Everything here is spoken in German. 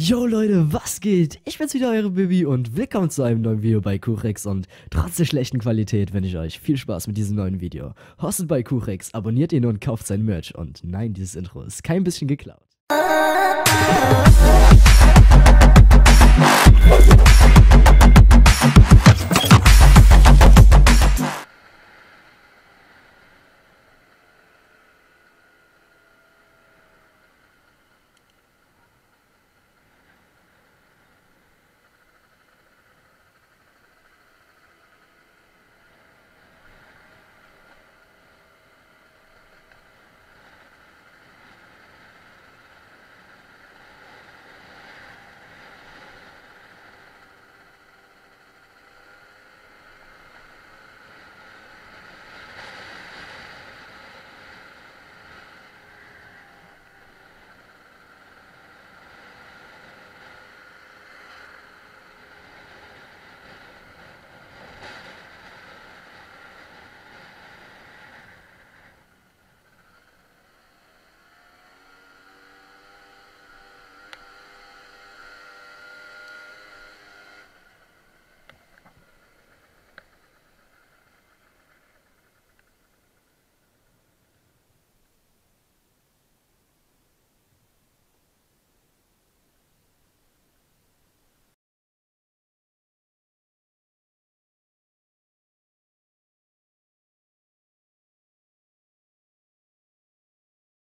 Yo Leute, was geht? Ich bin's wieder, eure Bibi und willkommen zu einem neuen Video bei Kuchix und trotz der schlechten Qualität wünsche ich euch viel Spaß mit diesem neuen Video. Hostet bei Kuchix, abonniert ihn und kauft sein Merch und nein, dieses Intro ist kein bisschen geklaut.